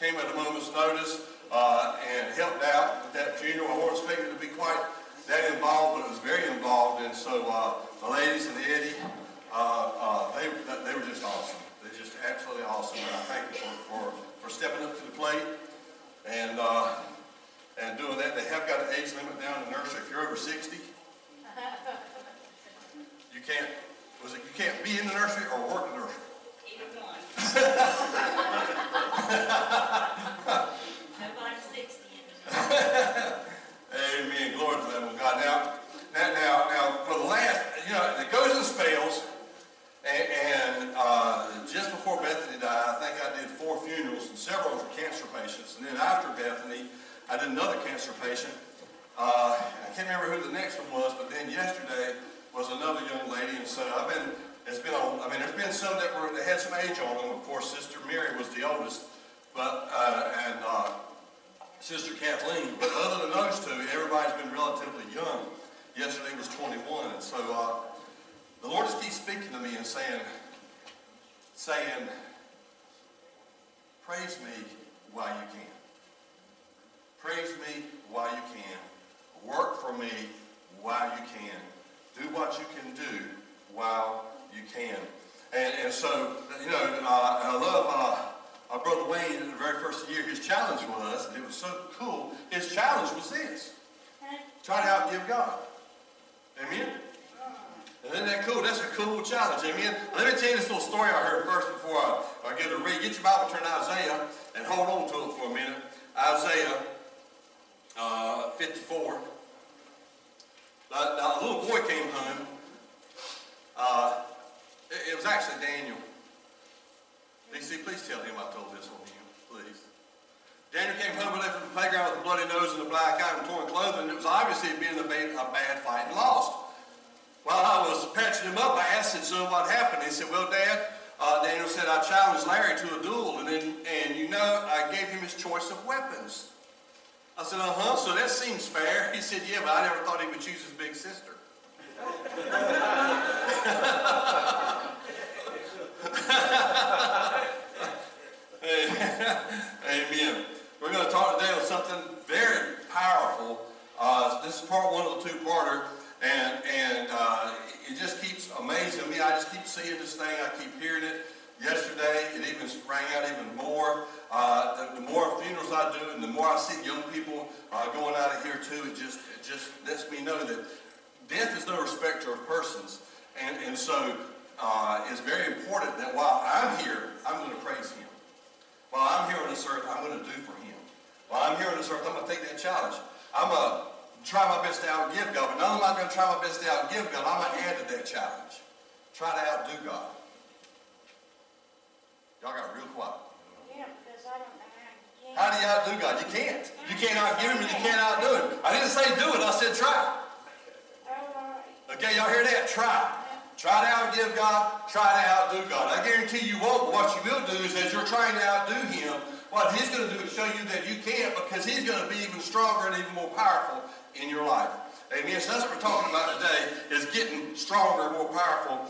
came at a moment's notice and helped out with that funeral. I weren't expecting to be quite that involved, but it was very involved. And so the ladies and Eddie, they were just awesome. They're just absolutely awesome. And I thank them for stepping up to the plate and doing that. They have got an age limit now in the nursery. If you're over 60, you can't. Was it you can't be in the nursery or work in the nursery? Either one. Nobody's 60 in the nursery. Amen. Glory to the Lamb of God. Now, for the last, it goes in spells. And just before Bethany died, I think I did 4 funerals, and several were cancer patients. And then after Bethany, I did another cancer patient. I can't remember who the next one was, but then yesterday was another young lady. And so there's been some that had some age on them. Of course, Sister Mary was the oldest, but Sister Kathleen. But other than those two, everybody's been relatively young. Yesterday was 21, and so. The Lord just keeps speaking to me and saying, praise me while you can. Praise me while you can. Work for me while you can. Do what you can do while you can. And so, I love our Brother Wayne in the very first year. His challenge was, and it was so cool, his challenge was this. Try to outgive God. Amen? Isn't that cool? That's a cool challenge, amen? Let me tell you this little story I heard first before I get to read. Get your Bible, turn to Isaiah, and hold on to it for a minute. Isaiah 54. Now, a little boy came home. It was actually Daniel. DC, please tell him I told this on him, please. Daniel came home and left from the playground with a bloody nose and a black eye and torn clothing. It was obviously being a bad fight and lost. While I was patching him up, I asked him, "So what happened?" He said, "Well, Dad," Daniel said, "I challenged Larry to a duel, and I gave him his choice of weapons." I said, "Uh-huh, so that seems fair." He said, "Yeah, but I never thought he would choose his big sister." Amen. We're going to talk today on something very powerful. This is part 1 of the 2-parter. And it just keeps amazing me. I just keep seeing this thing. I keep hearing it. Yesterday, it even rang out even more. The more funerals I do, and the more I see young people going out of here too, it just lets me know that death is no respecter of persons. And so it's very important that while I'm here, I'm going to praise Him. While I'm here on this earth, I'm going to do for Him. While I'm here on this earth, I'm going to take that challenge. I'm a try my best to outgive God, but not only am I going to try my best to outgive God, I'm going to add to that challenge. Try to outdo God. Y'all got real quiet. Yeah, because I don't know how do you outdo God? You can't. You can't outgive Him and you can't outdo Him. I didn't say do it, I said try. Okay, y'all hear that? Try. Try to outgive God, try to outdo God. I guarantee you won't, but what you will do is as you're trying to outdo Him, what He's going to do is show you that you can't because He's going to be even stronger and even more powerful in your life. Amen. So that's what we're talking about today is getting stronger, more powerful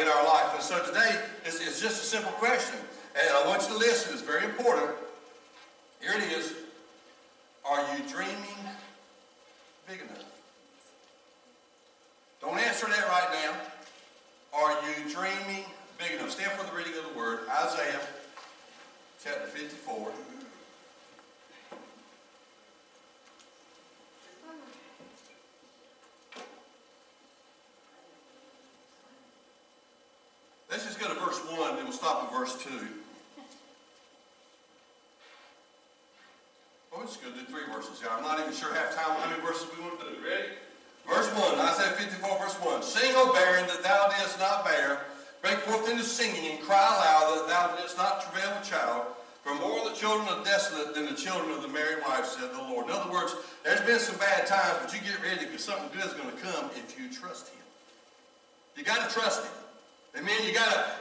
in our life. And so today, it's just a simple question. And I want you to listen. It's very important. Here it is. Are you dreaming big enough? Don't answer that right now. Are you dreaming big enough? Stand for the reading of the word. Isaiah chapter 54. Let's just go to verse 1, and we'll stop at verse 2. Well, we're just going to do 3 verses here. I'm not even sure how many verses we want to do. Ready? Verse 1, Isaiah 54, verse 1. Sing, O barren, that thou didst not bear. Break forth into singing, and cry aloud, that thou didst not travail a child. For more the children are desolate than the children of the married wife, said the Lord. In other words, there's been some bad times, but you get ready because something good is going to come if you trust Him. You got to trust Him. Amen. You gotta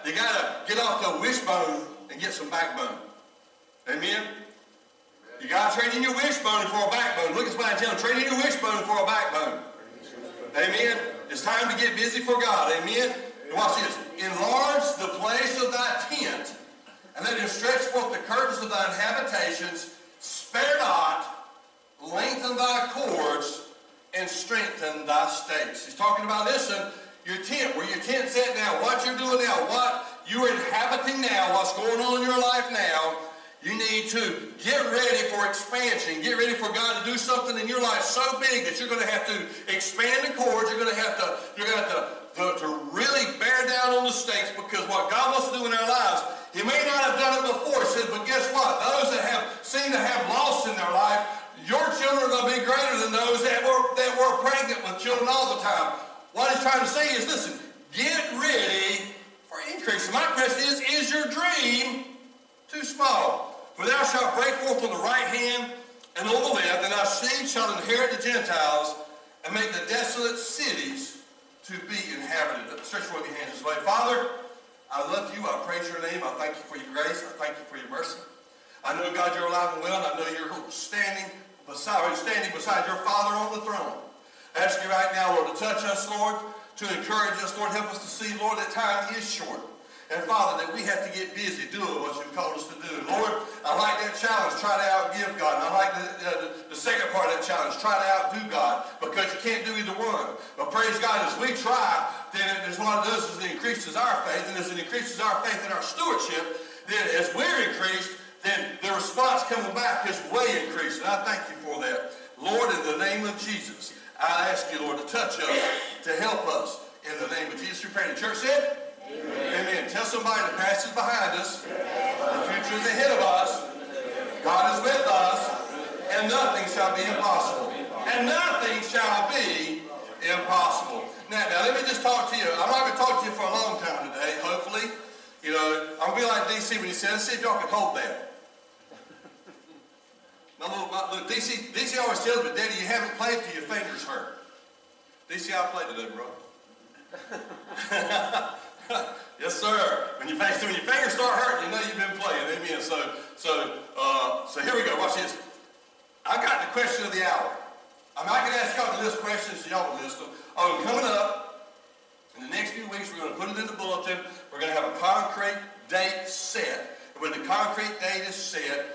get off the wishbone and get some backbone. Amen. You gotta trade in your wishbone for a backbone. Look at somebody and tell them, trade in your wishbone for a backbone. Amen. It's time to get busy for God. Amen. And watch this. Enlarge the place of thy tent And let him stretch forth the curtains of thine habitations. Spare not, lengthen thy cords, and strengthen thy stakes. He's talking about, listen, your tent, where your tent's at now, what you're doing now, what you're inhabiting now, what's going on in your life now. You need to get ready for expansion. Get ready for God to do something in your life so big that you're going to have to expand the cords. You're going to have to really bear down on the stakes, because what God wants to do in our lives, He may not have done it before. He said, but guess what? Those that have seemed to have lost in their life, your children are going to be greater than those that were pregnant with children all the time. What He's trying to say is, listen, get ready for increase. My question is your dream too small? For thou shalt break forth on the right hand and on the left, and thy seed shall inherit the Gentiles and make the desolate cities to be inhabited. Stretch forth your hands this way. Father, I love you. I praise your name. I thank you for your grace. I thank you for your mercy. I know, God, you're alive and well, and I know you're standing beside your Father on the throne. I ask you right now, Lord, to touch us, Lord, to encourage us, Lord. Help us to see, Lord, that time is short. And, Father, that we have to get busy doing what you've called us to do. Lord, I like that challenge, try to outgive God. And I like the second part of that challenge, try to outdo God, because you can't do either one. But praise God, as we try, then as one of those is it increases our faith, and as it increases our faith in our stewardship, then as we're increased, then the response coming back is way increased. And I thank you for that. Lord, in the name of Jesus, I ask you, Lord, to touch us, to help us. In the name of Jesus, we pray. The church said, Amen. Amen. Tell somebody the past is behind us, the future is ahead of us, God is with us, and nothing shall be impossible. And nothing shall be impossible. Now let me just talk to you. I'm not going to talk to you for a long time today, hopefully. You know, I'll be like D.C. when he said, let's see if y'all can hold that. My little D.C. always tells me, Daddy, you haven't played till your fingers hurt. D.C., I played today, bro. Yes, sir. When your fingers start hurting, you know you've been playing. Amen. So here we go. Watch this. I got the question of the hour. I'm not going to ask y'all to list questions, so y'all will list them. Oh, coming up in the next few weeks, we're going to put it in the bulletin. We're going to have a concrete date set. And when the concrete date is set,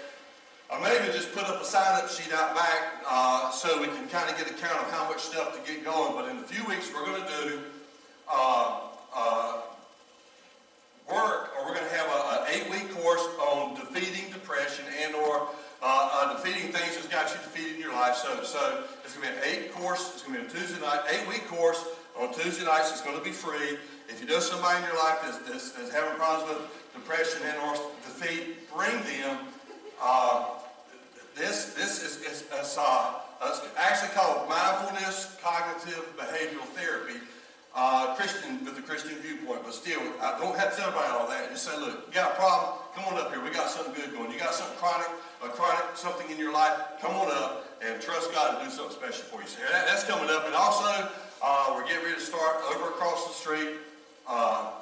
I may even just put up a sign-up sheet out back so we can kind of get a count of how much stuff to get going. But in a few weeks, we're going to do we're going to have an 8-week course on defeating depression and or defeating things that's got you defeated in your life. So it's going to be an 8 course. It's going to be a Tuesday night, 8-week course on Tuesday nights. It's going to be free. If you know somebody in your life that's having problems with depression and or defeat, bring them. It's actually called Mindfulness Cognitive Behavioral Therapy. Christian with a Christian viewpoint, but still, I don't have to tell everybody all that. Just say, look, you got a problem? Come on up here. We got something good going. You got something chronic, something in your life? Come on up and trust God to do something special for you. So that's coming up, and also we're getting ready to start over across the street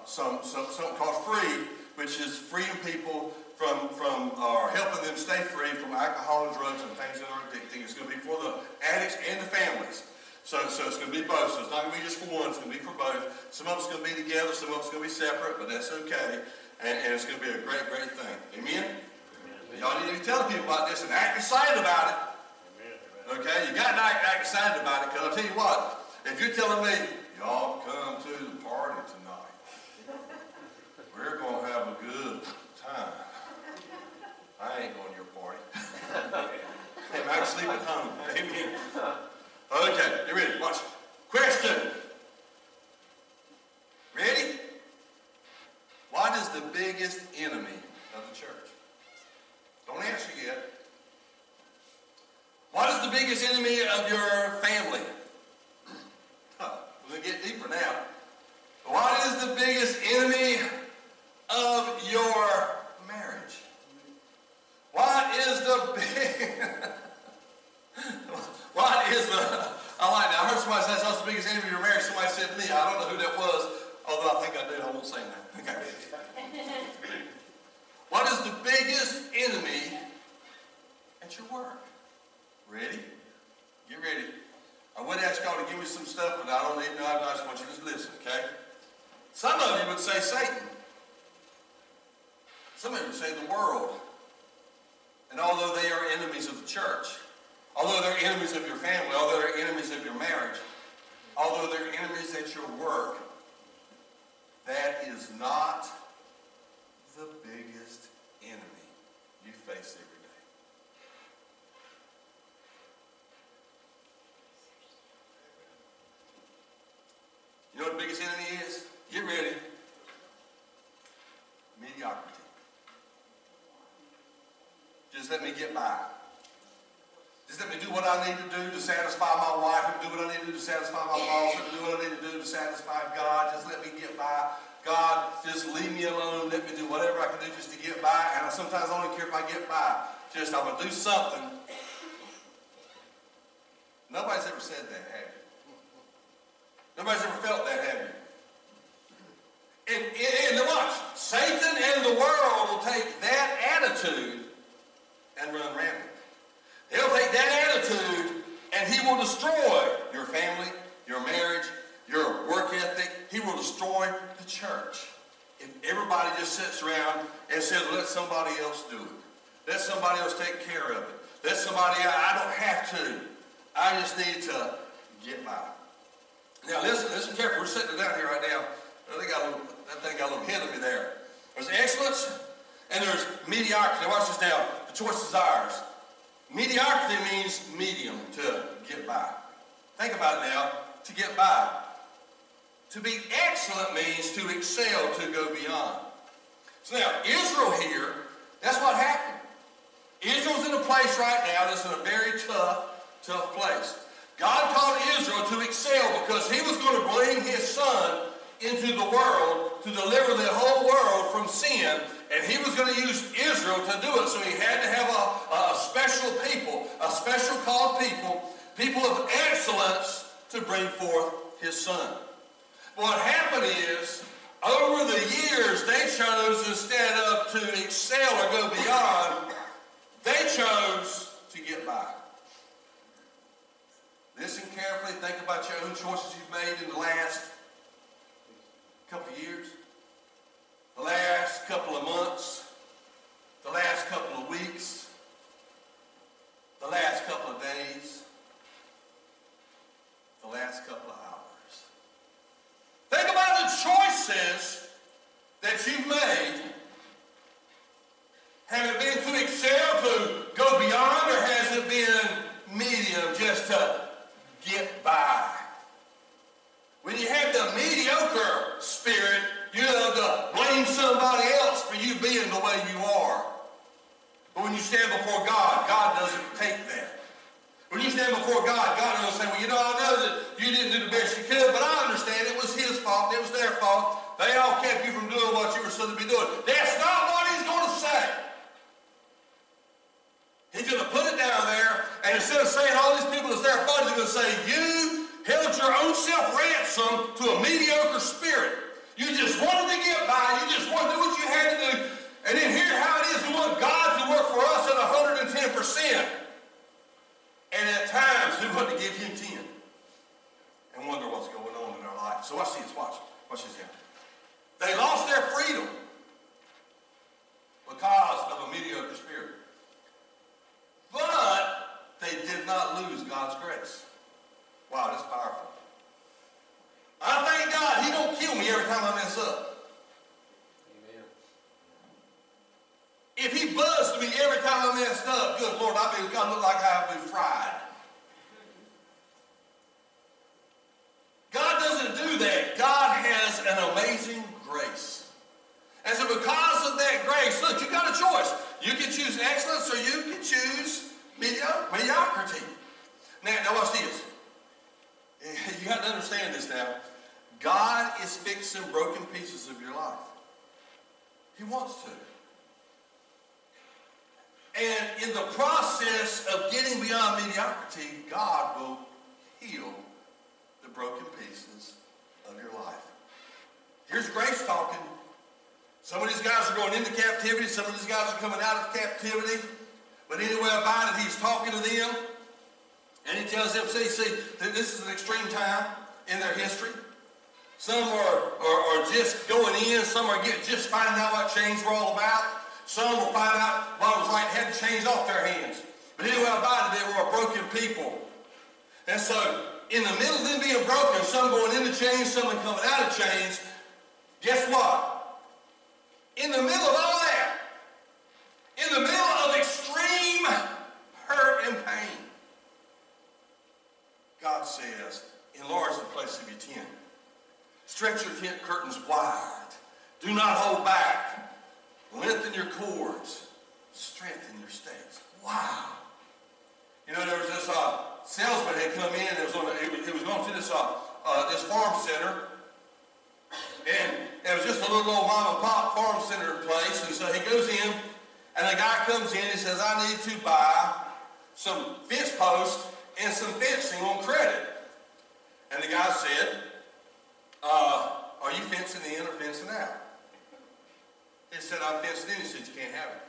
something called Free, which is freeing people from helping them stay free from alcohol and drugs and things that are addicting. It's going to be for the addicts and the families. So it's going to be both. So it's not going to be just for one. It's going to be for both. Some of it's going to be together. Some of it's going to be separate. But that's okay. And it's going to be a great, great thing. Amen? Amen. Y'all need to be telling people about this and act excited about it. Amen. Okay? You got to act excited about it, because I'll tell you what. If you're telling me, y'all come to the party tonight, we're going to have a good time. I ain't going to your party. I'm going to sleep at home. Amen. Okay, you ready? Watch. Question. Ready? What is the biggest enemy of the church? Don't answer yet. What is the biggest enemy of your family? We're going to get deeper now. What is the biggest enemy of your marriage? What is the I like that. I heard somebody say that's the biggest enemy of your marriage. Somebody said to me, I don't know who that was, although I think I did. I won't say that. Okay. What is the biggest enemy at your work? Ready? Get ready. I would ask y'all to give me some stuff, but I don't need no advice. I just want you to listen, okay? Some of you would say Satan. Some even say the world. And although they are enemies of the church, although they're enemies of your family, although they're enemies of your marriage, although they're enemies at your work, that is not the biggest enemy you face every day. You know what the biggest enemy is? Get ready. Mediocrity. Just let me get by. Just let me do what I need to do to satisfy my wife, and do what I need to do to satisfy my boss, and do what I need to do to satisfy God. Just let me get by. God, just leave me alone. Let me do whatever I can do just to get by. And I sometimes only care if I get by. Just, I'm going to do something. Nobody's ever said that, have you? Nobody's ever felt that, have you? And watch, Satan and the world will take that attitude and run rampant. He'll take that attitude and he will destroy your family, your marriage, your work ethic. He will destroy the church. If everybody just sits around and says, let somebody else do it. Let somebody else take care of it. Let somebody else, I don't have to. I just need to get by. Now listen carefully. We're sitting down here right now. That thing got a little hit of me there. There's excellence and there's mediocrity. Watch this now. The choice is ours. Mediocrity means medium, to get by. Think about it now, to get by. To be excellent means to excel, to go beyond. So now, Israel here, that's what happened. Israel's in a place right now that's in a very tough place. God called Israel to excel because he was going to bring his son into the world to deliver the whole world from sin. And he was going to use Israel to do it, so he had to have a special people, a special called people of excellence to bring forth his son. What happened is, over the years, they chose, instead of to excel or go beyond, they chose to get by. Listen carefully, think about your own choices you've made in the last couple of years. The last couple of months, the last couple of weeks, the last couple of days, the last couple of hours. Think about the choices that you've made. Have it been to excel, to go beyond, or has it been medium, just to get by? When you have the mediocre spirit, you have to blame somebody else for you being the way you are. But when you stand before God, God doesn't take that. When you stand before God, God doesn't say, well, you know, I know that you didn't do the best you could, but I understand it was his fault, it was their fault. They all kept you from doing what you were supposed to be doing. That's not what he's going to say. He's going to put it down there, and instead of saying all these people is their fault, he's going to say, you held your own self ransom to a mediocre spirit. You just wanted to get by. You just wanted to do what you had to do. And then hear how it is. We want God to work for us at 110%. And at times, we want to give him 10. And wonder what's going on in our life. So watch this. Watch this now. They lost their freedom because of a mediocre spirit. But they did not lose God's grace. Wow, that's powerful. I thank God he don't kill me every time I mess up. Amen. If he buzzed me every time I messed up, good Lord, I'd be gonna look like I'd be fried. God doesn't do that. God has an amazing grace. And so because of that grace, look, you got a choice. You can choose excellence or you can choose mediocrity. Now watch this. You got to understand this now. God is fixing broken pieces of your life. He wants to. And in the process of getting beyond mediocrity, God will heal the broken pieces of your life. Here's grace talking. Some of these guys are going into captivity. Some of these guys are coming out of captivity. But anyway about it, he's talking to them. And he tells them, see, this is an extreme time in their history. Some are just going in. Some are just finding out what change we're all about. Some will find out what it was like to have chains off their hands. But anyway, about it, they were a broken people. And so, in the middle of them being broken, some going into chains, some coming out of chains, guess what? In the middle of all that, in the middle of extreme hurt and pain, God says, enlarge the place of your tent. Stretch your tent curtains wide. Do not hold back. Lengthen your cords. Strengthen your stakes. Wow. You know, there was this salesman had come in. It was going to this farm center. And it was just a little old mom and pop farm center place. And so he goes in, and the guy comes in and says, I need to buy some fence posts and some fencing on credit. And the guy said, are you fencing in or fencing out? He said, I'm fencing in. He said, you can't have it.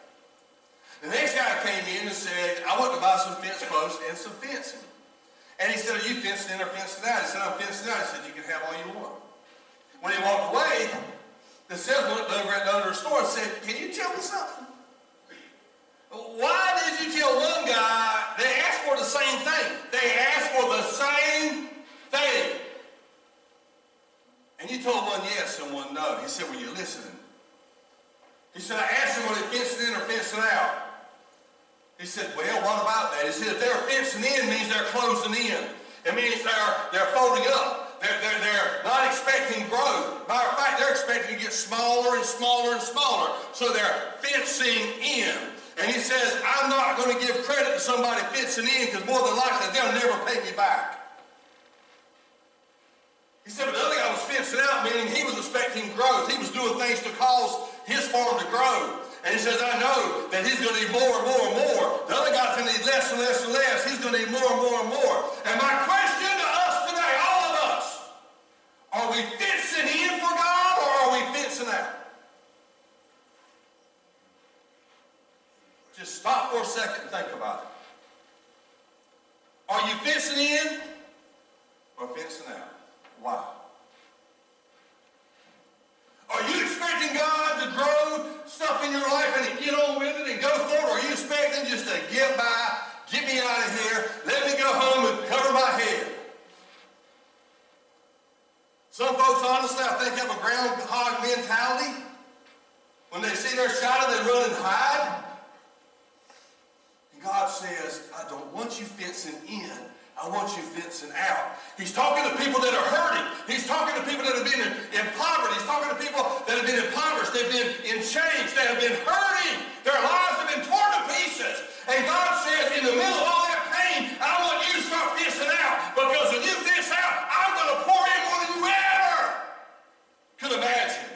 The next guy came in and said, I want to buy some fence posts and some fencing. And he said, are you fencing in or fencing out? He said, I'm fencing out. He said, you can have all you want. When he walked away, the salesman looked over at the owner of the store and said, can you tell me something? Why did you tell one guy they asked for the same thing? They asked for the same thing. And you told one yes and one no. He said, well, you're listening. He said, I asked him whether he fenced in or fenced out. He said, well, what about that? He said, if they're fencing in, it means they're closing in. It means they're folding up. They're not expecting growth. Matter of fact, they're expecting to get smaller and smaller and smaller. So they're fencing in. And he says, I'm not going to give credit to somebody fencing in because more than likely they'll never pay me back. He said, but the other guy was fencing out, meaning he was expecting growth. He was doing things to cause his farm to grow. And he says, I know that he's going to need more and more and more. The other guy's going to need less and less and less. He's going to need more and more and more. And my question to us today, all of us, are we fencing in for God or are we fencing out? Just stop for a second and think about it. Are you fencing in or fencing out? Wow. Are you expecting God to grow stuff in your life and to get on with it and go forward? Or are you expecting just to get by, get me out of here, let me go home and cover my head? Some folks, honestly, I think have a groundhog mentality. When they see their shadow, they run and hide. And God says, I don't want you fencing in. I want you fencing out. He's talking to people that are hurting. He's talking to people that have been in poverty. He's talking to people that have been impoverished. They've been in chains. They have been hurting. Their lives have been torn to pieces. And God says, in the middle of all that pain, I want you to start fencing out. Because when you fence out, I'm going to pour in more than you ever could imagine.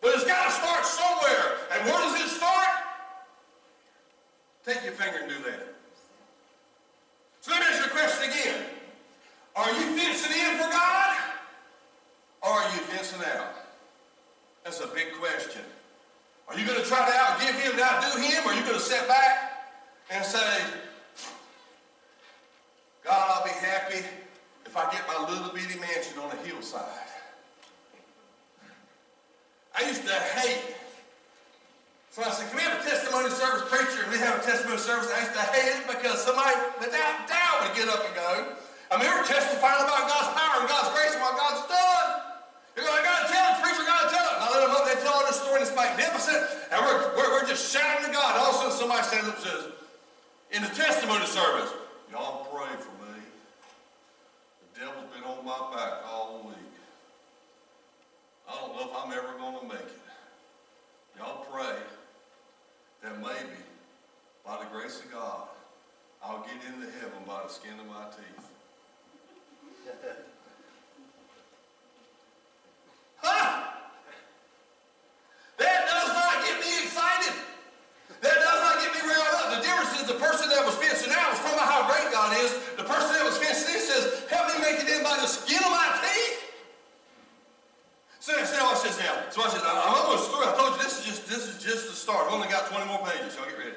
But it's got to start somewhere. And where does it start? Take your finger and do that. So let me ask you a question again. Are you fencing in for God? Or are you fencing out? That's a big question. Are you going to try to outgive him and outdo him? Or are you going to sit back and say, God, I'll be happy if I get my little bitty mansion on a hillside. I used to hate. So I said, can we have a testimony service, preacher? And we have a testimony service. I used to hate it because somebody, without doubt, would get up and go. I mean, we were testifying about God's power and God's grace and what God's done. You're going, I got to tell it, preacher, I got to tell it. And I let them up, they tell all this story, and it's magnificent. And we're just shouting to God. All of a sudden, somebody stands up and says, in the testimony service, y'all pray for me. The devil's been on my back all week. I don't know if I'm ever going to make it. Y'all pray that maybe, by the grace of God, I'll get into heaven by the skin of my teeth. Huh? That does not get me excited. That does not get me riled up. The difference is the person that was fencing out was talking about how great God is. The person that was fencing in says, help me make it in by the skin of my teeth. So watch this now. So watch this. I'm almost through. I told you this is just the start. I've only got 20 more pages. Y'all get ready.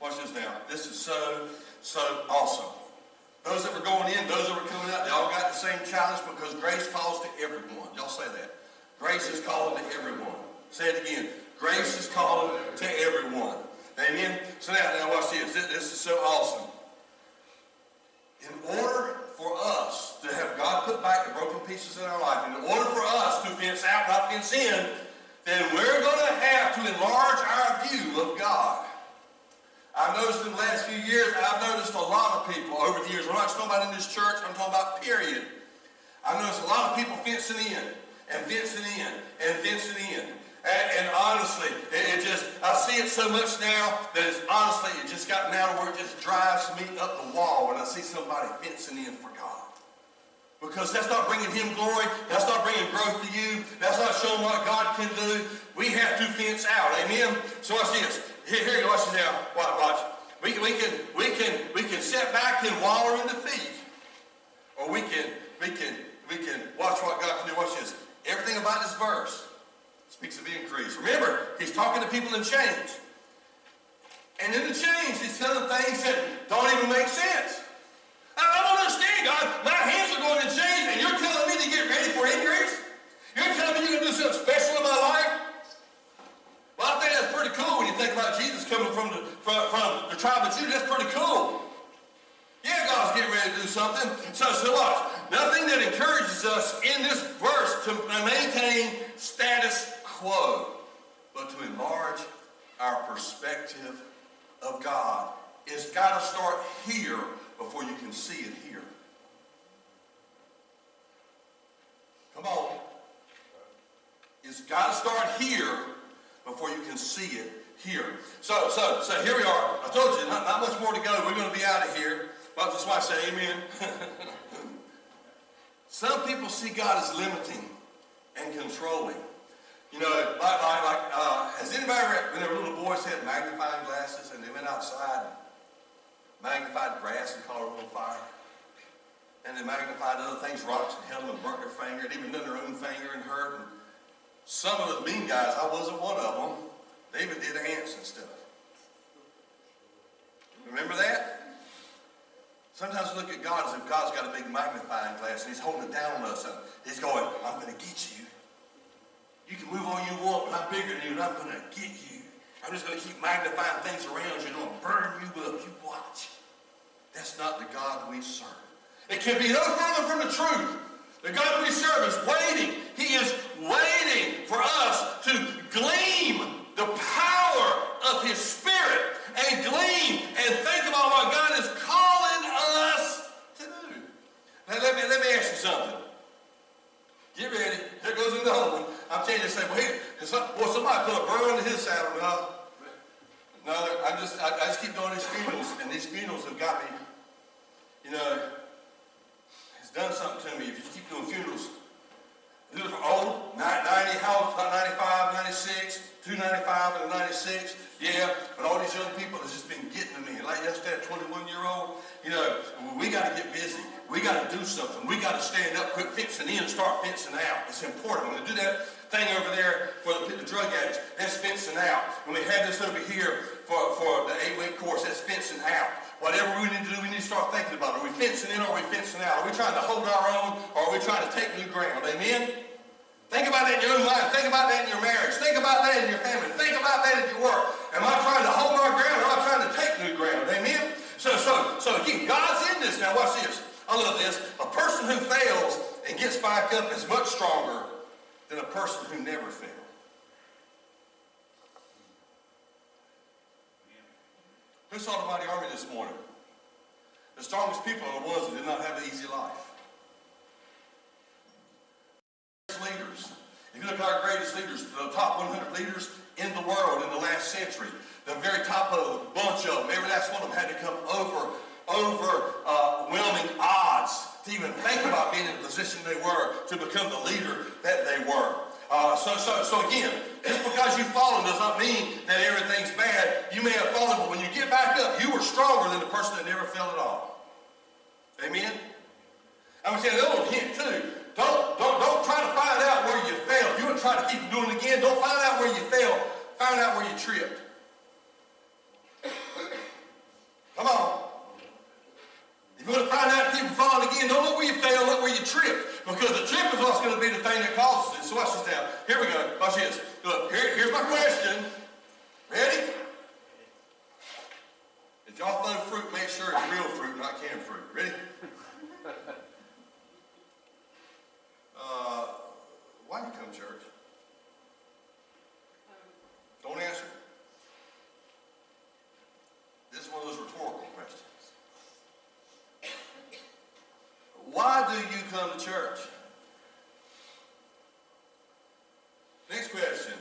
Watch this now. This is so awesome. Those that were going in, those that were coming out, they all got the same challenge because grace calls to everyone. Y'all say that. Grace is calling to everyone. Say it again. Grace is calling to everyone. Amen? So now watch this. This is so awesome. In order for us to have God put back the broken pieces in our life, in order for us to fence out, not fence in, then we're going to have to enlarge our view of God. I've noticed in the last few years, I've noticed a lot of people over the years, we're not talking about in this church, I'm talking about period. I've noticed a lot of people fencing in, and fencing in, and fencing in. And honestly, it just, I see it so much now that it's honestly, it just got now to where it just drives me up the wall when I see somebody fencing in for God. Because that's not bringing him glory, that's not bringing growth to you, that's not showing what God can do. We have to fence out, amen? So watch this. Here you watch this now. Watch. We can sit back and wallow in defeat. Or we can watch what God can do. Watch this. Everything about this verse speaks of increase. Remember, he's talking to people in chains. And in the chains, he's telling things that don't even make sense. I don't understand, God. My hands are going to change, and you're telling me to get ready for increase? You're telling me you're going to do something special in my life? Well, I think that's pretty cool when you think about Jesus coming from the tribe of Judah. That's pretty cool. Yeah, God's getting ready to do something. So watch. Nothing that encourages us in this verse to maintain status quo, but to enlarge our perspective of God. It's got to start here before you can see it here. Come on. It's got to start here before you can see it here. So here we are. I told you, not much more to go. We're going to be out of here. But that's why I say amen. Some people see God as limiting and controlling. You know, has anybody ever, when they were little boys, had magnifying glasses and they went outside magnified grass and caught a little fire. And they magnified other things, rocks and held them and burnt their finger and even done their own finger and hurt. And some of those mean guys, I wasn't one of them, they even did ants and stuff. Remember that? Sometimes we look at God as if God's got a big magnifying glass and he's holding it down on us. And he's going, I'm going to get you. You can move all you want, but I'm bigger than you and I'm going to get you. I'm just going to keep magnifying things around you and I'm going to burn you up. You watch. That's not the God we serve. It can be no further from the truth. The God we serve is waiting. He is waiting for us to glean the power of his Spirit and glean and think about what God is calling us to do. Now let me ask you something. Get ready. Here goes another one. I'm telling you, they say, well, somebody put a burr into his saddle. No, I just keep doing these funerals, and these funerals have got me, you know, it's done something to me. If you keep doing funerals, I do it for old, 90, how old, 95, 96, 295 and 96, yeah, but all these young people have just been getting to me. Like yesterday, a 21-year-old, you know, we got to get busy. We got to do something. We got to stand up, quit fencing in, and start fencing out. It's important. When we do that thing over there for the drug addicts, that's fencing out. When we have this over here for the 8-week course, that's fencing out. Whatever we need to do, we need to start thinking about it. Are we fencing in or are we fencing out? Are we trying to hold our own or are we trying to take new ground? Amen? Think about that in your own life. Think about that in your marriage. Think about that in your family. Think about that in your work. Am I trying to hold our ground or am I trying to take new ground? Amen? So again, God's in this. Now watch this. I love this. A person who fails and gets back up is much stronger than a person who never failed. Who saw the mighty army this morning? The strongest people are the ones that did not have an easy life. Leaders. If you look at our greatest leaders, the top 100 leaders in the world in the last century, the very top of a bunch of them, every last one of them had to come overwhelming odds to even think about being in the position they were to become the leader that they were. So again, just because you've fallen does not mean that everything's bad. You may have fallen, but when you get back up, you were stronger than the person that never fell at all. Amen? I'm going to say a little hint too. Don't try to find out where you failed. You would try to keep doing it again. Don't find out where you failed. Find out where you tripped. Come on. If you want to find out So watch this now. Here we go. Watch this. Look, here's my question. Ready? If y'all throw fruit, make sure it's real fruit, not canned fruit. Ready? Why do you come to church? Don't answer. This is one of those rhetorical questions. Why do you come to church? Next question.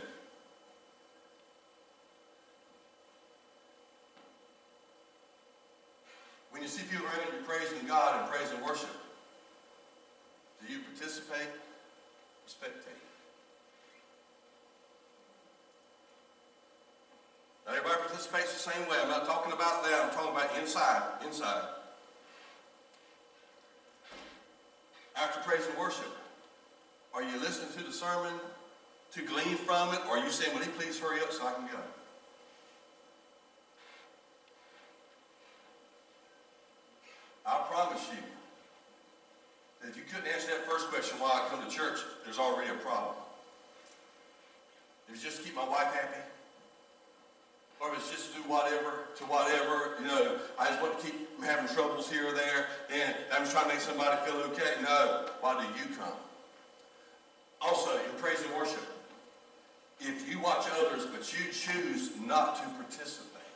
When you see people around you praising God and praising worship, do you participate or spectate? Now, everybody participates the same way. I'm not talking about that. I'm talking about inside. After praise and worship, are you listening to the sermon to glean from it, or are you saying, will he please hurry up so I can go? I promise you that if you couldn't answer that first question, why I come to church, there's already a problem. If it's just to keep my wife happy, or if it's just to do whatever, you know, I just want to keep having troubles here or there, and I'm just trying to make somebody feel okay. No, why do you come? Also, in praise and worship, if you watch others, but you choose not to participate.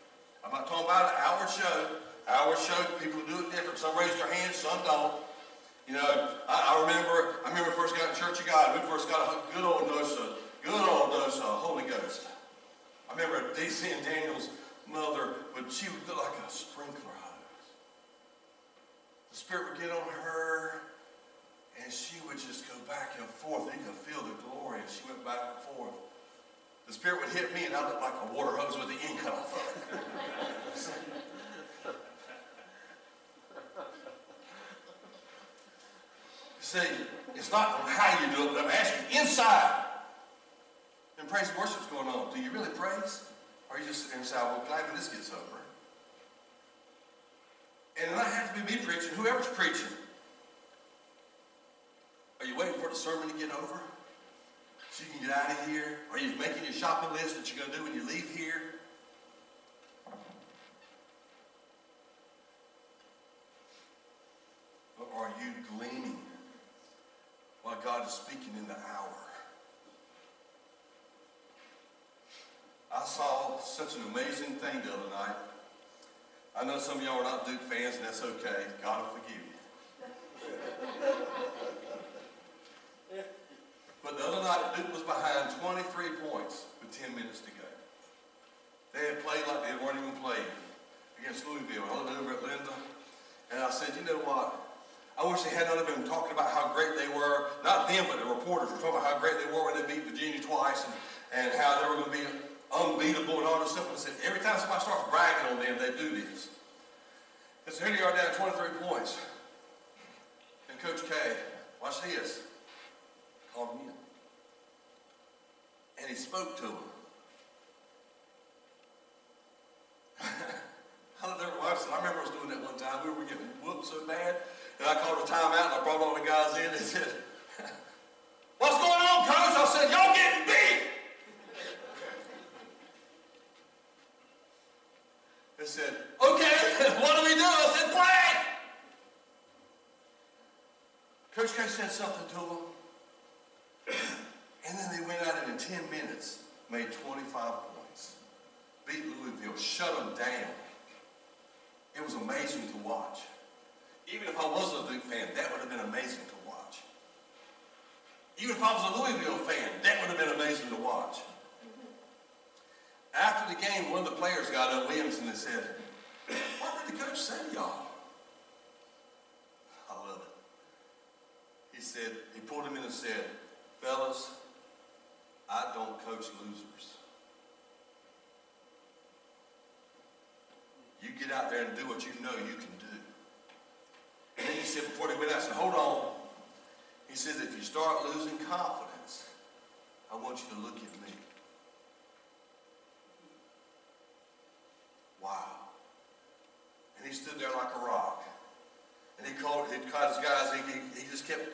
I'm not talking about our show. Our show, people do it different. Some raise their hands, some don't. You know, I remember first got to Church of God. We first got a good old dose of Holy Ghost. I remember D.C. and Daniel's mother, but she would look like a sprinkler hose. The Spirit would get on her, and she would just go back and forth. You could feel the glory as she went back and forth. The Spirit would hit me, and I looked like a water hose with the end cut off of it. See, it's not how you do it, but I'm asking inside. And praise and worship's going on. Do you really praise? Or are you just sitting inside, well, glad when this gets over? And it doesn't have to be me preaching, whoever's preaching. Are you waiting for the sermon to get over so you can get out of here? Are you making your shopping list that you're going to do when you leave here? Or are you gleaning while God is speaking in the hour? I saw such an amazing thing the other night. I know some of y'all are not Duke fans, and that's okay. God will forgive you. But the other night, Duke was behind 23 points with 10 minutes to go. They had played like they weren't even playing against Louisville. I looked over at Linda, and I said, you know what? I wish they had not been talking about how great they were. Not them, but the reporters were talking about how great they were when they beat Virginia twice and how they were going to be unbeatable and all this stuff. And I said, every time somebody starts bragging on them, they do this. And so here they are down 23 points. And Coach K, watch this. Called him in. And he spoke to him. I remember I was doing that one time. We were getting whooped so bad. And I called a timeout and I brought all the guys in. They said, what's going on, Coach? I said, y'all getting beat. They said, okay, what do we do? I said, play. Coach K said something to him. And then they went out and in 10 minutes made 25 points. Beat Louisville, shut them down. It was amazing to watch. Even if I wasn't a Duke fan, that would have been amazing to watch. Even if I was a Louisville fan, that would have been amazing to watch. After the game, one of the players got up, Williams, and they said, what did the coach say to y'all? I love it. He said, he pulled him in and said, fellas, I don't coach losers. You get out there and do what you know you can do. And then he said, before they went out, I said, hold on. He says, if you start losing confidence, I want you to look at me. Wow. And he stood there like a rock. And he caught his guys.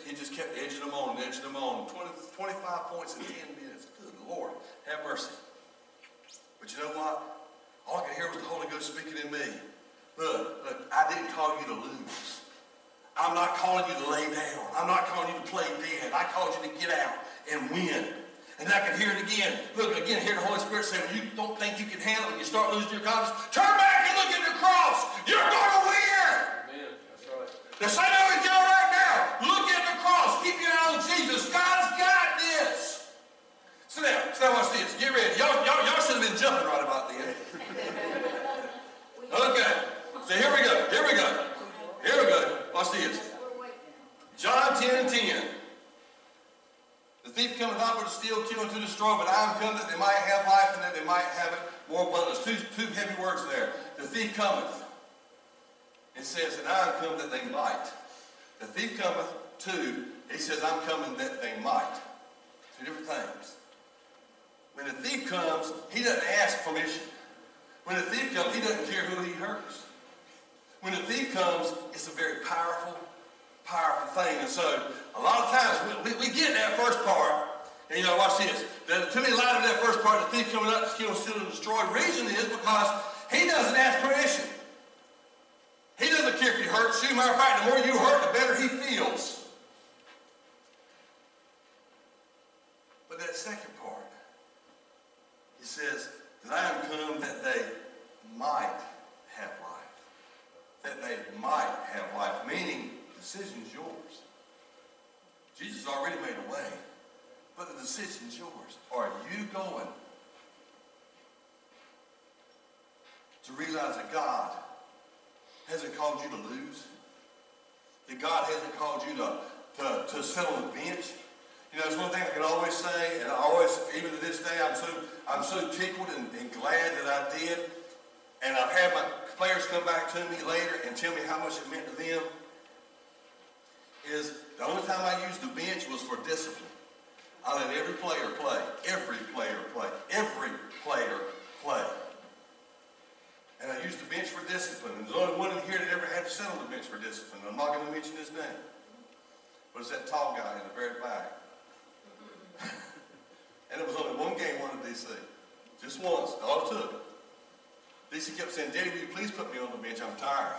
He just kept edging them on. 25 points in 10 minutes. Good Lord, have mercy. But you know what? All I could hear was the Holy Ghost speaking in me. Look, I didn't call you to lose. I'm not calling you to lay down. I'm not calling you to play dead. I called you to get out and win. And I can hear it again. Look, again, hear the Holy Spirit say, when you don't think you can handle it, you start losing your confidence, turn back and look at the cross. You're going to win. Amen. That's right. The same with y'all right now. Look at the cross. Keep your eye on Jesus. God's got this. So now watch this. Get ready. Y'all should have been jumping right about then. Okay. So here we go. Watch this. John 10:10. The thief cometh not but to steal, kill, and to destroy, but I am come that they might have life and that they might have it more abundantly. Two heavy words there. The thief cometh. It says, and I am come that they might. The thief cometh too. He says, I'm coming that they might. Two different things. When the thief comes, he doesn't ask permission. When the thief comes, he doesn't care who he hurts. When the thief comes, it's a very powerful thing. And so a lot of times we get that first part, and watch this. To me, a lot of that first part, the thief coming up to kill, steal, and destroy. The reason is because he doesn't ask permission. He doesn't care if you hurt. As a matter of fact, the more you hurt, the better he feels. But that second part, he says, that I am come that they might have life. That they might have life. Meaning, the decision's yours. Jesus already made a way. But the decision's yours. Are you going to realize that God hasn't called you to lose? That God hasn't called you to sit on the bench? It's one thing I can always say, and I always, even to this day, I'm so tickled and glad that I did. And I've had my players come back to me later and tell me how much it meant to them. Is the only time I used the bench was for discipline. I let every player play. And I used the bench for discipline. And there's only one in here that ever had to sit on the bench for discipline. I'm not going to mention his name. But it's that tall guy in the very back. And it was only one game won at DC. Just once. All it took. DC kept saying, Daddy, will you please put me on the bench? I'm tired.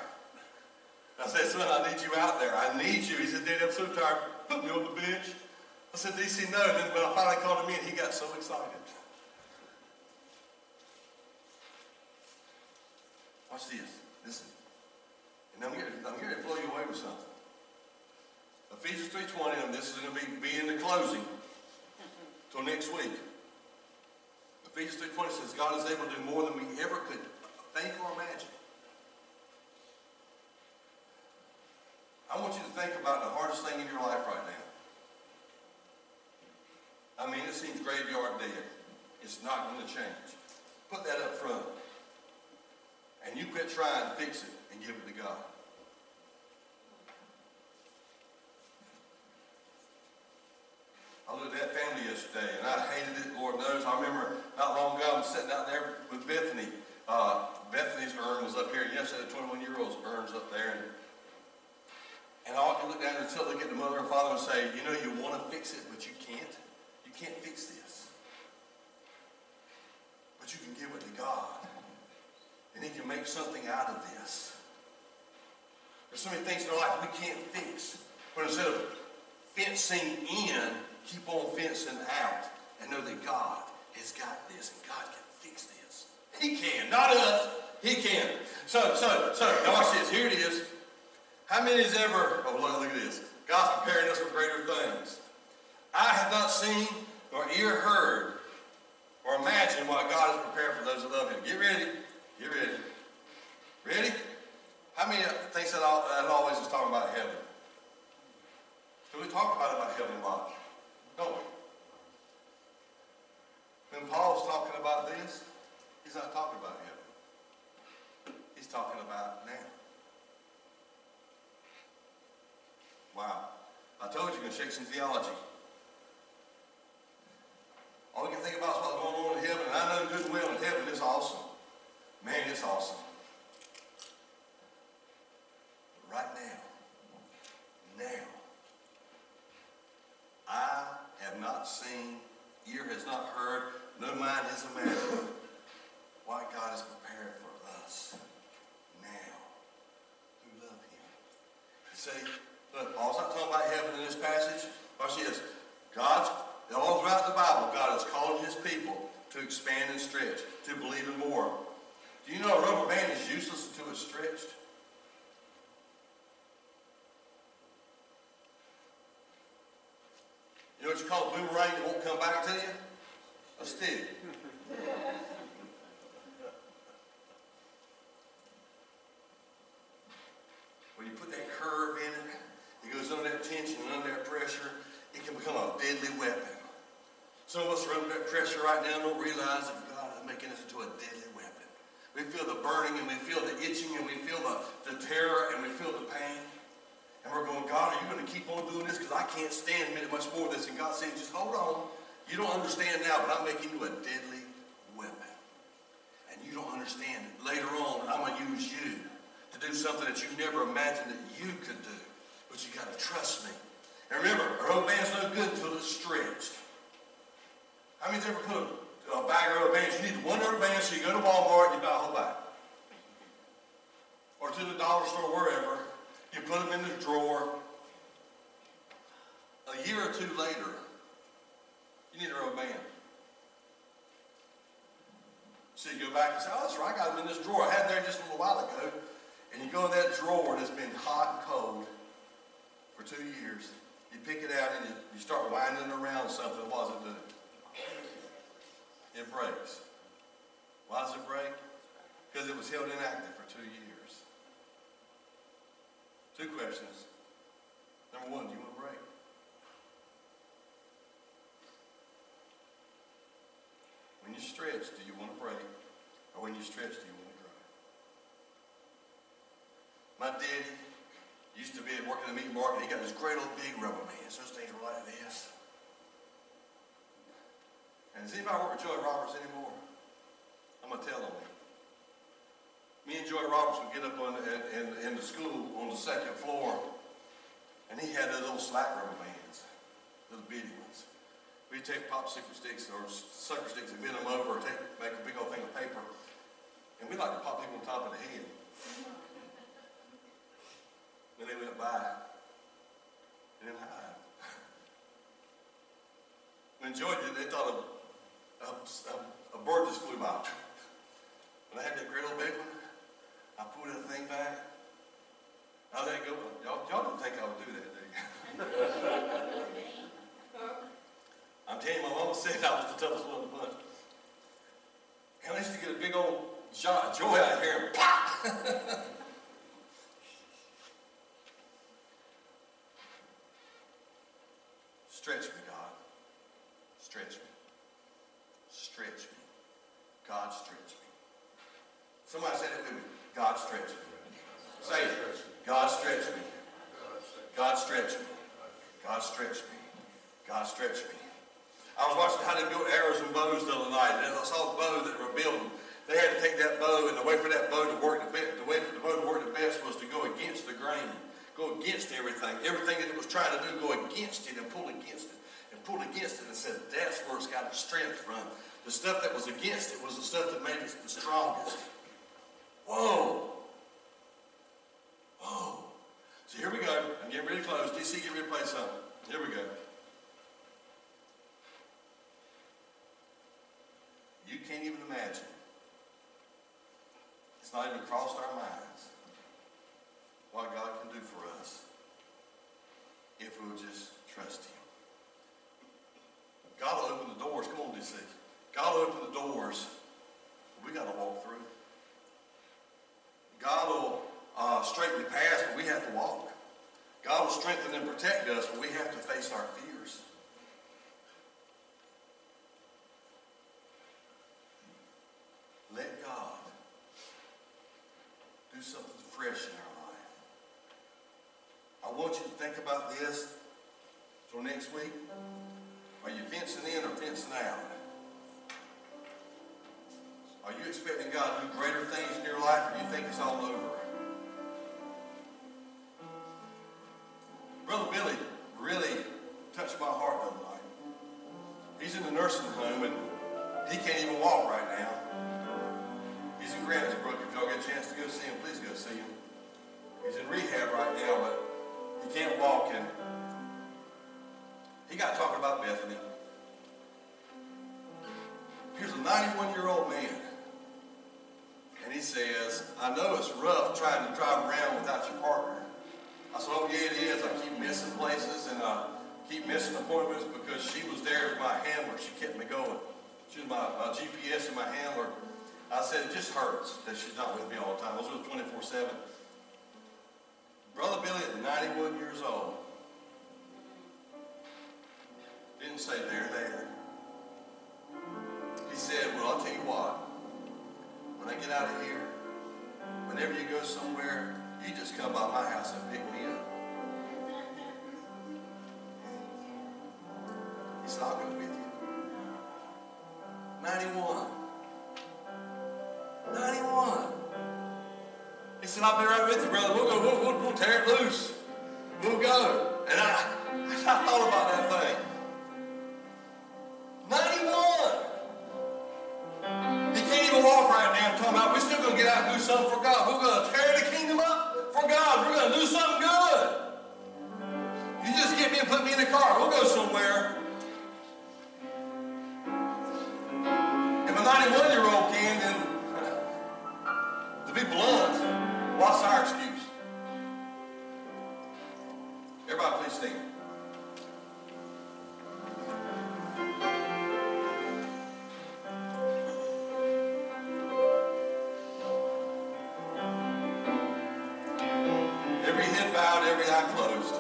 I said, son, I need you out there. I need you. He said, Daddy, I'm so tired. Put me on the bench. I said, DC, no. And then when I finally called him in, he got so excited. Watch this. Listen. And I'm here to blow you away with something. Ephesians 3:20, and this is going to be in the closing. So next week, Ephesians 3:20 says God is able to do more than we ever could think or imagine. I want you to think about the hardest thing in your life right now. I mean, it seems graveyard dead. It's not going to change. Put that up front. And you quit trying to fix it and give it to God. I looked at that family yesterday, and I hated it, Lord knows. I remember not long ago, I'm sitting out there with Bethany. Bethany's urn was up here, and yesterday the 21-year-old's urn's up there. And all I can look down and look at the mother and father and say, you want to fix it, but you can't. You can't fix this. But you can give it to God. And He can make something out of this. There's so many things in our life we can't fix. But instead of fencing in, keep on fencing out and know that God has got this and God can fix this. He can, not us. He can. So, now watch this. Here it is. How many has ever, look at this. God's preparing us for greater things. I have not seen nor ear heard or imagined what God has prepared for those that love Him. Get ready. Ready? How many thinks that I always is talking about heaven? So we talk about heaven a lot. Don't we? When Paul's talking about this, he's not talking about heaven. He's talking about now. Wow. I told you, going to shake some theology. All we can think about is what's going on in heaven, and I know goodwill in heaven is awesome. Man, it's awesome. But right now, not heard, no man has imagined what God has prepared for us now who love him. You see, look, Paul's not talking about heaven in this passage. Watch this. God's, all throughout the Bible, God is calling his people to expand and stretch, to believe in more. Do you know a rubber band is useless until it's stretched? You know what you call a boomerang that won't come back to you? A stick. When you put that curve in it, it goes under that tension and under that pressure, it can become a deadly weapon. Some of us are under that pressure right now and don't realize that God is making us into a deadly weapon. We feel the burning and we feel the itching and we feel the terror and we feel the pain. And we're going, God, are you going to keep on doing this? Because I can't stand a minute much more of this. And God said, just hold on. You don't understand now, but I'm making you a deadly weapon. And you don't understand it. Later on, I'm going to use you to do something that you never imagined that you could do. But you got to trust me. And remember, a rubber band's no good until it's stretched. How many's ever put a bag of rubber bands? You need one rubber band, so you go to Walmart and you buy a whole bag. Or to the dollar store, wherever. You put them in the drawer. A year or two later, you need a rubber band. So you go back and say, oh, that's right, I got them in this drawer. I had them there just a little while ago. And you go in that drawer and it's been hot and cold for 2 years. You pick it out and you start winding around something. What does it do? It breaks. Why does it break? Because it was held inactive for 2 years. Two questions. Number one, do you want a break? When you stretch, do you want a break? Or when you stretch, do you want to grow? My daddy used to be working in the meat market. He got this great old big rubber bands. Those things were like this. And does anybody work with Joey Roberts anymore? I'm going to tell them. Me and Joey Roberts would get up in the school on the second floor, and he had those little slack rubber bands, little bitty ones. We'd take popsicle sticks or sucker sticks and bend them over, or make a big old thing of paper, and we like to pop people on top of the head. Then they went by, and then hide. When Joey did, they thought a bird just flew by. When I had that great old big one, I pulled that thing back. I let it go. Y'all didn't think I would do that, did you? I'm telling you, my mama said I was the toughest one of the bunch. And I used to get a big old shot of Joy out here and pop! Stretch me, God. Stretch me. Stretch me. God, stretch me. Somebody said it with me. God stretch me. Say it. God stretch me. God stretch me. God stretch me. God stretch me. I was watching how they built arrows and bows the other night, and I saw the bow that they were building. They had to take that bow, and the way for that bow to work the best was to go against the grain, go against everything. Everything that it was trying to do, go against it and pull against it and pull against it, and said that's where it's got its strength from. The stuff that was against it was the stuff that made it the strongest. Whoa. Whoa. So here we go. I'm getting ready to close. DC, get ready to play something. Here we go. You can't even imagine. It's not even crossed our minds what God can do for us if we'll just trust him. God will open the doors. Come on, DC. God will open the doors. We got to walk through. God will straighten the path, but we have to walk. God will strengthen and protect us, but we have to face our fears. Let God do something fresh in our life. I want you to think about this till next week. Are you fencing in or fencing out? Are you expecting God to do greater things in your life, or do you think it's all over? Brother Billy really touched my heart the other night. He's in the nursing home. Grantsburg. If y'all get a chance to go see him, please go see him. He's in rehab right now, but he can't walk. And he got talking about Bethany. Here's a 91-year-old man. And he says, I know it's rough trying to drive around without your partner. I said, oh, yeah, it is. I keep missing places and I keep missing appointments because she was there as my handler. She kept me going. She was my GPS and my handler. I said, it just hurts that she's not with me all the time. I was with 24/7. Brother Billy at 91 years old didn't say they're there. He said, well, I'll tell you what. When I get out of here, whenever you go somewhere, you just come by my house and pick me up. He's not going with you. 91. 91. He said, I'll be right with you, brother. We'll go. We'll tear it loose. We'll go. And I thought about that thing. 91. He can't even walk right now. I'm talking about we're still going to get out and do something for God. We're going to tear the kingdom up for God. We're going to do something good. You just get me and put me in the car. We'll go somewhere. If a 91-year-old can, then to be blunt, what's our excuse? Everybody please stand. Every head bowed, every eye closed.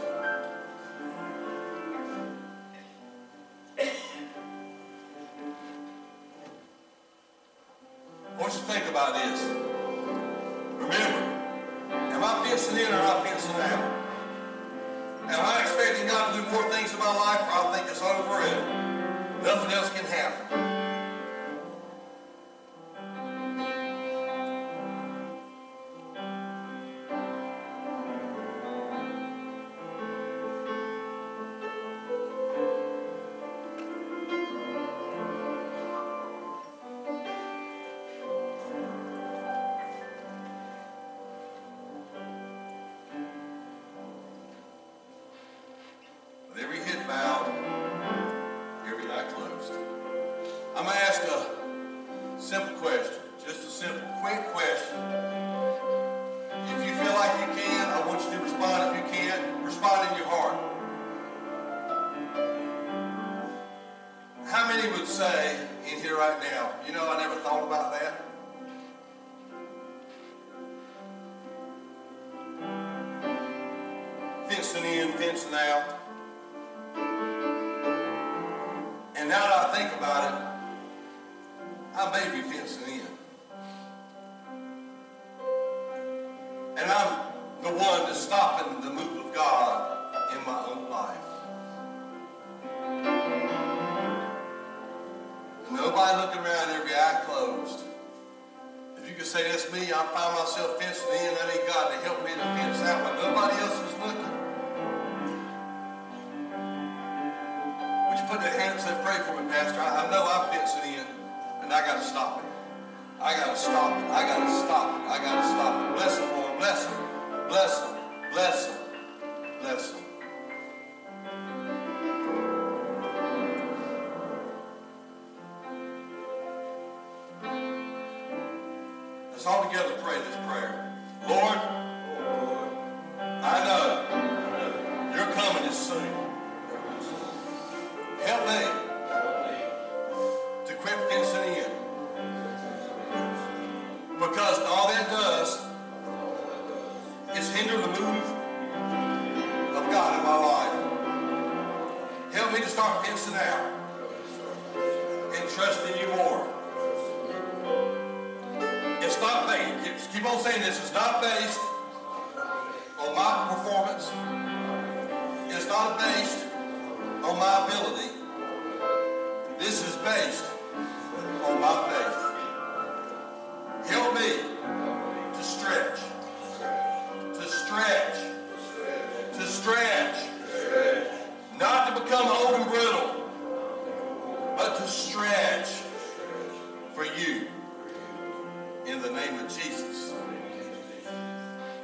name of Jesus,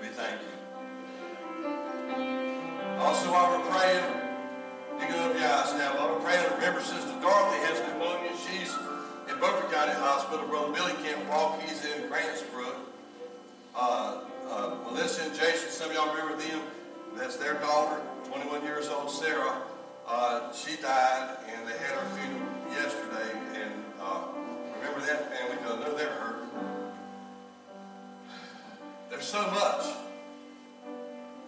we thank you. Also, while we're praying, you can open your eyes now. While we're praying, remember Sister Dorothy has pneumonia. She's in Burke County Hospital. Brother Billy can't walk. He's in Grantsburg. Melissa and Jason, some of y'all remember them. That's their daughter, 21 years old, Sarah. She died, and they had her funeral yesterday. And remember that family, because I know they're hurt. There's so much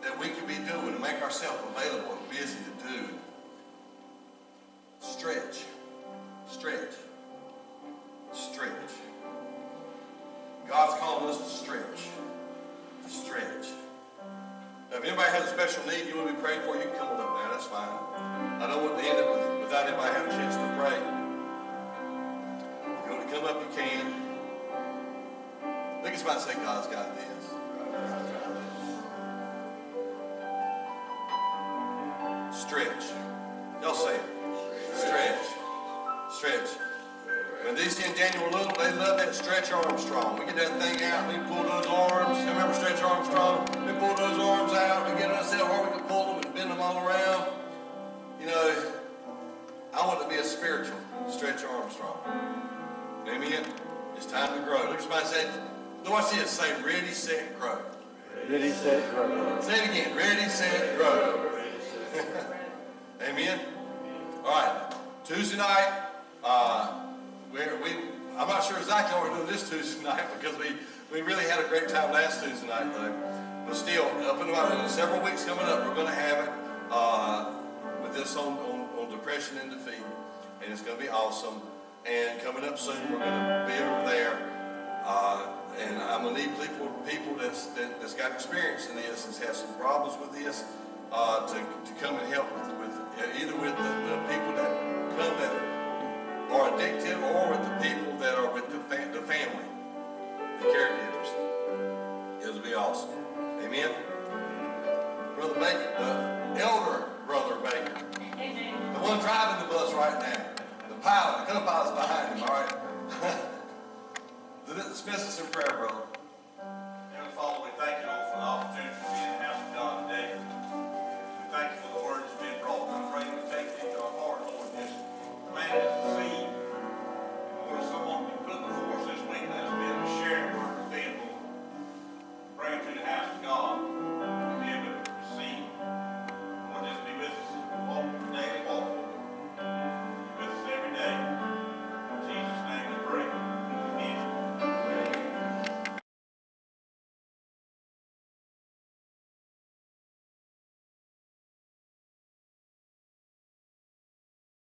that we can be doing to make ourselves available and busy to do. Stretch. God's calling us to stretch. Now, if anybody has a special need you want to be praying for, you can come on up now. That's fine. I don't want to end it without anybody having a chance to pray. If you want to come up, you can. Look at somebody and say, God's got this. Stretch. Y'all say it. Stretch. When DC and Daniel were little, they loved that Stretch Armstrong. We get that thing out, we pull those arms. You remember Stretch Armstrong? We pull those arms out, we get ourselves where we can pull them and bend them all around. You know, I want to be a spiritual Stretch Armstrong. Amen? It's time to grow. Look at somebody say, watch this. Say, ready, set, grow. Ready, set, grow. Say it again. Ready, set, grow. Amen? All right. Tuesday night, I'm not sure exactly what we're doing this Tuesday night, because we really had a great time last Tuesday night, though. But still, up in about several weeks coming up, we're going to have it with this on depression and defeat, and it's going to be awesome. And coming up soon, we're going to be over there, and I'm going to need people that's got experience in this, that's had some problems with this, to come and help with either with the people that come that are addicted, or with the people that are with the family, the caregivers. It'll be awesome. Amen. Brother Baker, the elder Brother Baker, amen. The one driving the bus right now, the pilot, the co-pilot's behind him. All right. Let's dismiss us in prayer, brother.